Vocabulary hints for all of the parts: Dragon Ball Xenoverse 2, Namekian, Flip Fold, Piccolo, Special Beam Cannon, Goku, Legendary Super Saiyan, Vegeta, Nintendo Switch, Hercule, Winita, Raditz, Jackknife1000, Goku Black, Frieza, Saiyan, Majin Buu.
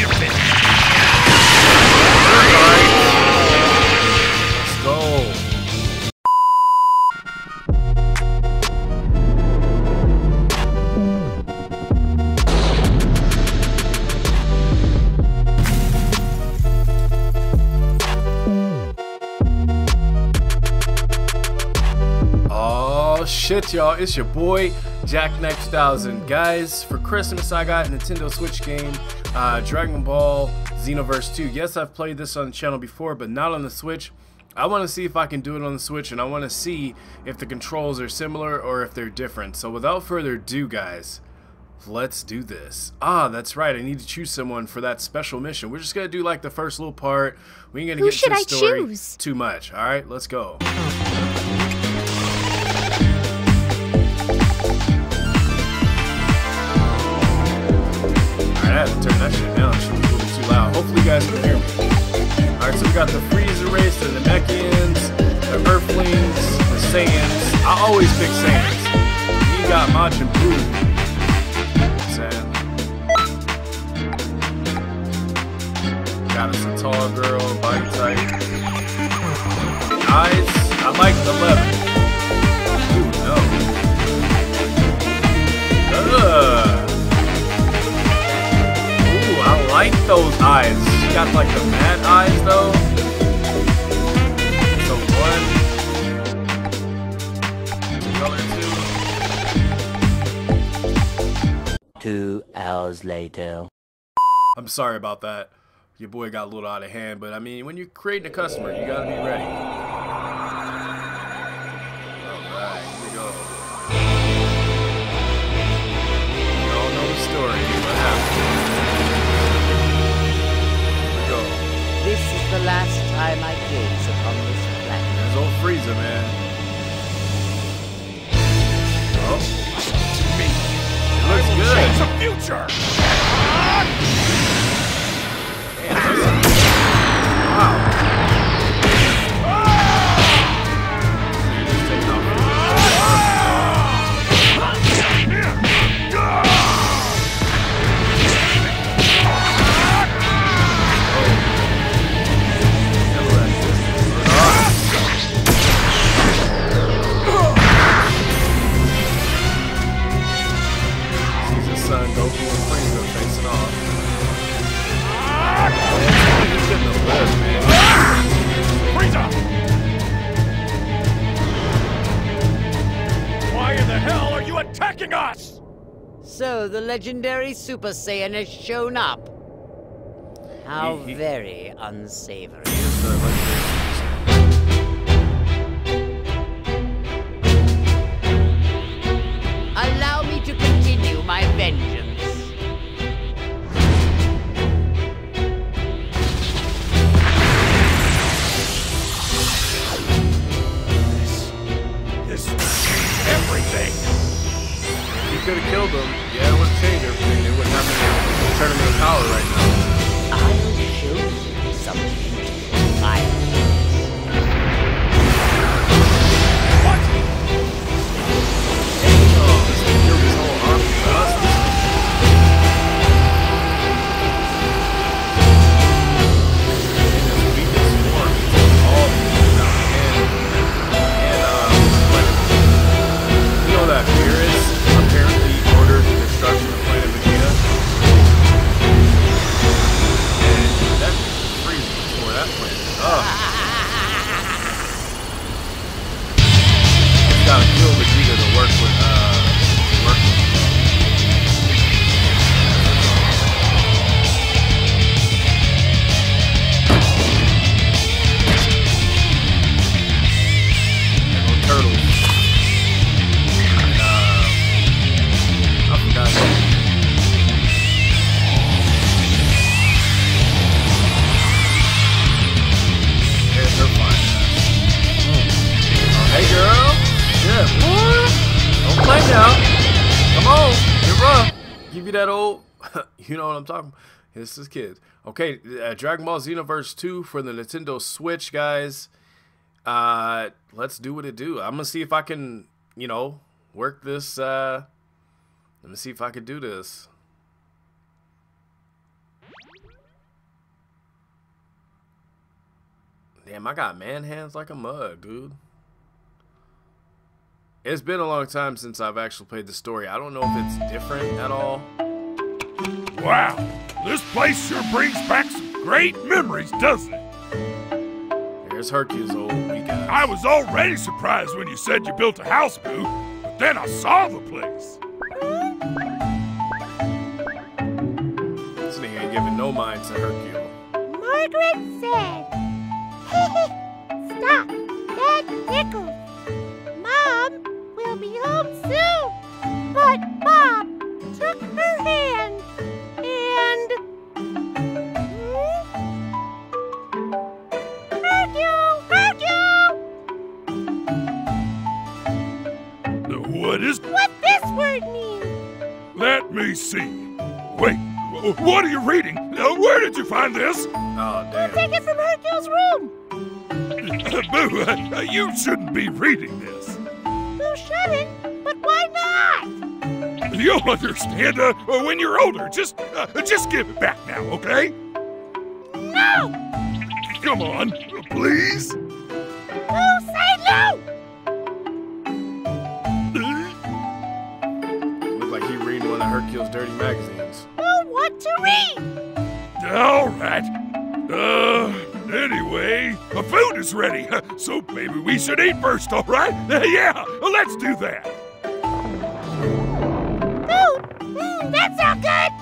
You're finished. Let's go. Shit, y'all, it's your boy Jackknife1000. Guys, for Christmas I got a Nintendo Switch game, Dragon Ball Xenoverse 2. Yes, I've played this on the channel before, but not on the Switch. I want to see if I can do it on the Switch, and I want to see if the controls are similar or if they're different. So without further ado, guys, let's do this. Ah, that's right, I need to choose someone for that special mission. We're just gonna do like the first little part. We ain't gonna get to the story too much. Alright, let's go. I had to turn that shit down, it was a little too loud. Hopefully you guys can hear me. Alright, so we got the Freezer race, the Namekians, the Earthlings, the Saiyans. I always pick Saiyans. We got Majin Buu. Sad. Got us a tall girl, body type. Eyes, I like the leather. Ooh, no. Ugh. I like those eyes. She got like the mad eyes though. So one. Color two. 2 hours later. I'm sorry about that. Your boy got a little out of hand, but I mean, when you're creating a customer, you gotta be ready. Alright, here we go. We all know the story. What happened? This is the last time I gaze upon this planet. There's old Frieza, man. Oh. To me. It looks good. Change the future. Wow. So the legendary Super Saiyan has shown up. How very unsavory. Allow me to continue my vengeance. This is everything. Could have killed them. Yeah, it would have changed everything. It wouldn't have been turning into power right now. I will show you something. I. What? Oh, this is Fury's whole army. Just beat this form. All these out of hand. And you know that fear is. Apparently ordered the destruction of Planet Vegeta. And that Freezer tore that planet up. It's gotta kill Vegeta to work with you know what I'm talking about. This is kids. Okay, Dragon Ball Xenoverse 2 for the Nintendo Switch, guys. Let's do what it do. I'm going to see if I can, you know, work this. Let me see if I can do this. Damn, I got man hands like a mug, dude. It's been a long time since I've actually played the story. I don't know if it's different at all. Wow, this place sure brings back some great memories, doesn't it? Here's Hercule's old weak ass. I was already surprised when you said you built a house, Boo, but then I saw the place. This nigga ain't giving no mind to Hercule. Margaret said, "Hey, stop, that tickles. Mom will be home soon, but Mom took her hand and..." Hercule! Hercule! Now what is... What this word means? Let me see. Wait, what are you reading? Where did you find this? Oh, damn. Take it from Hercule's room. Boo, you shouldn't be reading this. Boo shouldn't, but why not? You'll understand when you're older. Just give it back now, okay? No! Come on, please? Boo, say no! Looks like he read one of Hercule's dirty magazines. Boo, what to read? All right. Anyway, the food is ready, so maybe we should eat first, all right? Yeah, let's do that. Food? That's not good.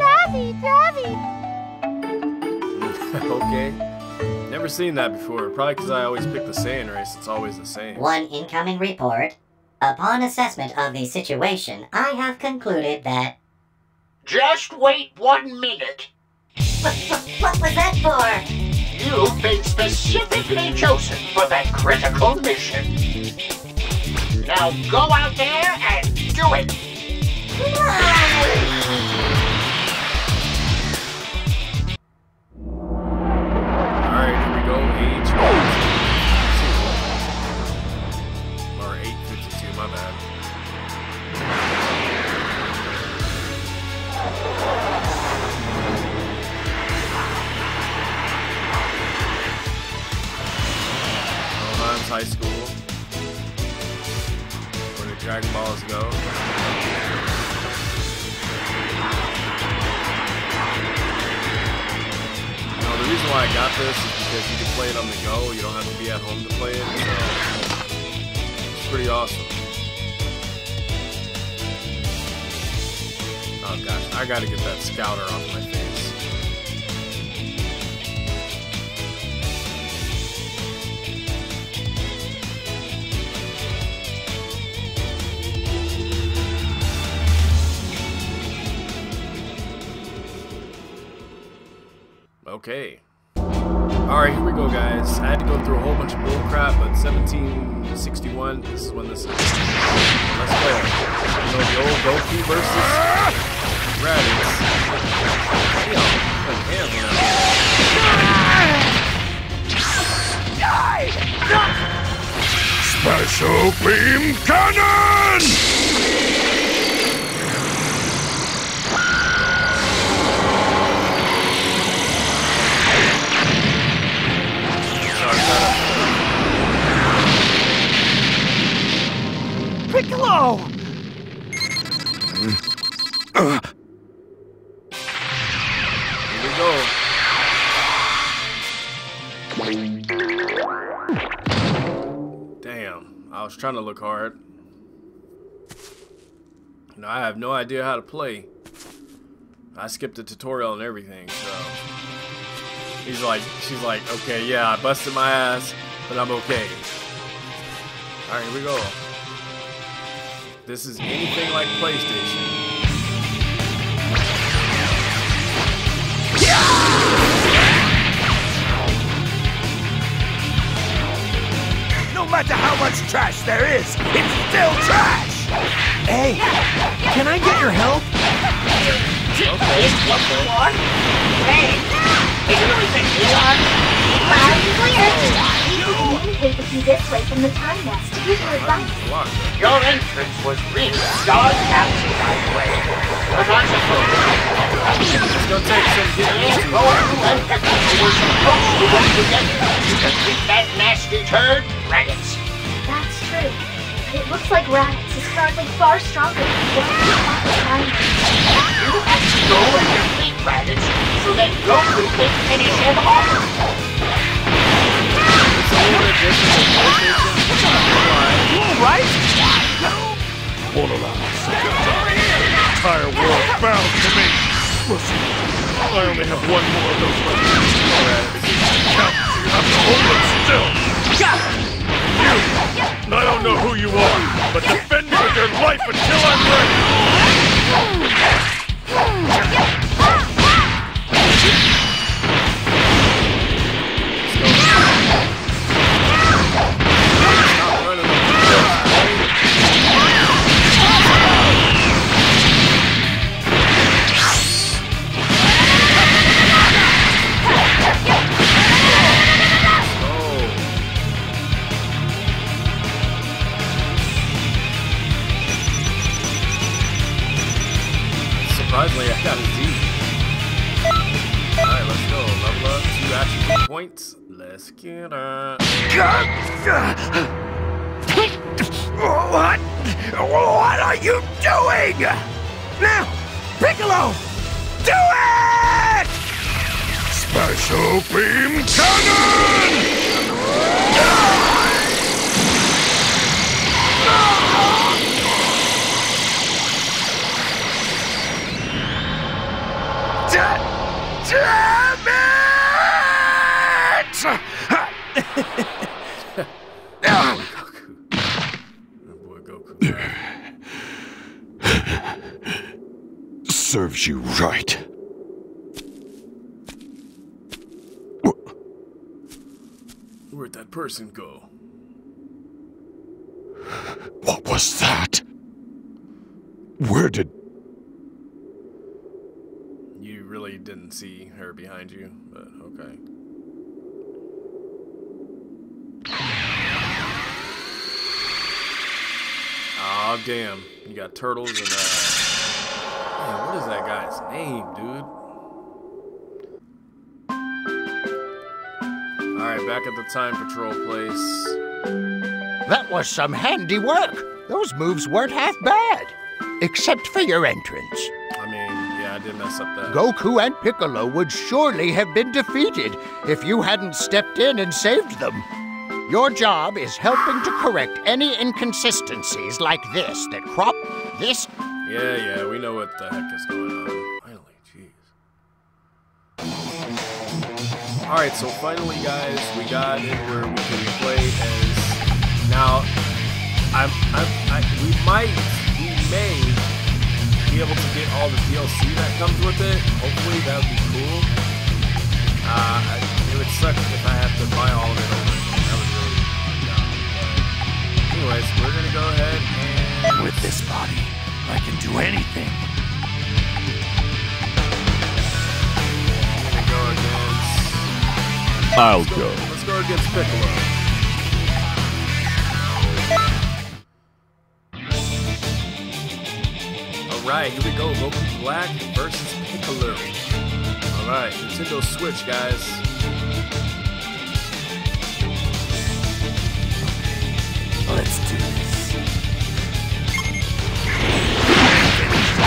Lovey-dovey. Okay. Never seen that before, probably because I always pick the Saiyan race. It's always the same. One incoming report. Upon assessment of the situation, I have concluded that... Just wait 1 minute. What was that for? You've been specifically chosen for that critical mission. Now go out there and do it. Alright, here we go. 8:52. Or 8:52, my bad. High school, where the Dragon Balls go. You know, the reason why I got this is because you can play it on the go. You don't have to be at home to play it. So it's pretty awesome. Oh gosh, I gotta get that scouter off my face. Okay. Alright, here we go, guys. I had to go through a whole bunch of bullcrap, but 1761, this is when this is. Let's play. You know, the old Goku versus Raditz. Special Beam Cannon! Piccolo! Here we go. Damn, I was trying to look hard. Now I have no idea how to play. I skipped the tutorial and everything, so... He's like, she's like, okay, yeah, I busted my ass, but I'm okay. Alright, here we go. This is anything like PlayStation. Yeah! No matter how much trash there is, it's still trash! Hey, can I get your help? Okay, what for? Hey, it's only been 1 hour. take with you this way from the time nest to use your advice. Your entrance was really God captured that way. But I suppose you'll take some details to you can beat that nasty turd, Raditz. That's true. It looks like Raditz is currently far stronger than the one who you have to go and defeat Raditz so that Goku can finish him off. Right? Won't allow myself to die. The entire world bound to me. Listen, I only have one more of those left. Alright, count. You have to hold them still. You! I don't know who you are, but defend me with your life until I'm ready. Surprisingly, I got it deep. Alright, let's go. Level up, 2 action points. Let's get it. What? What are you doing? Now, Piccolo, do it! Special Beam Cannon! Damn it! Goku. Serves you right. Where'd that person go? What was that? Where did... You really didn't see her behind you, but okay. Aw, oh, damn. You got turtles and, man, what is that guy's name, dude? Alright, back at the time patrol place. That was some handy work. Those moves weren't half bad. Except for your entrance. I did mess up that. Goku and Piccolo would surely have been defeated if you hadn't stepped in and saved them. Your job is helping to correct any inconsistencies like this that crop this. Yeah, we know what the heck is going on. Finally, jeez. All right, so finally, guys, we got it where we can play as now. We may be able to get all the DLC that comes with it. Hopefully that would be cool. It would suck if I had to buy all of it over. That would really suck. Anyways, we're gonna go ahead and... With this body, I can do anything. We're gonna go against... Let's go against Piccolo. Alright, here we go, Goku Black versus Piccolo. Alright, Nintendo Switch, guys. Let's do this. Oh!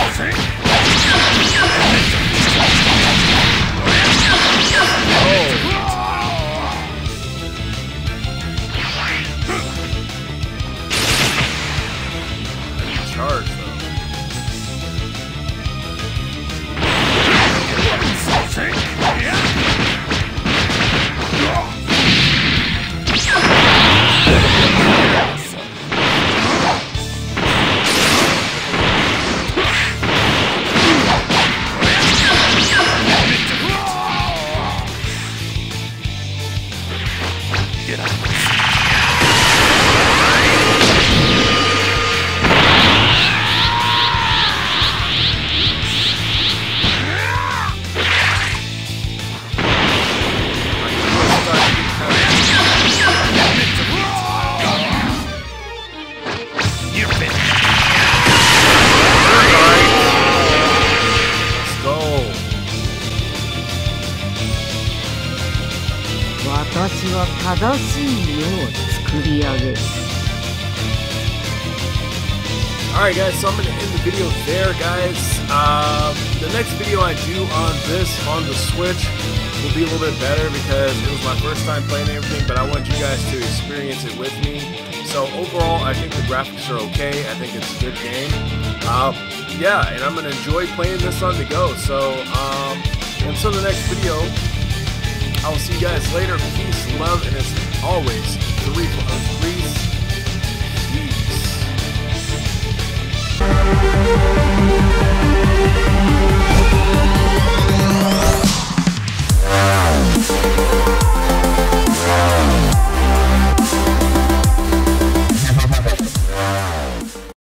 Charge. は正しい世を作り上げる。Alright guys, so I'm gonna end the video there guys. The next video I do on this, on the Switch, will be a little bit better because it was my first time playing everything, but I want you guys to experience it with me. So overall, I think the graphics are okay. I think it's a good game. Yeah, and I'm gonna enjoy playing this on the go. So until the next video, I will see you guys later. Peace, love, and as always, 3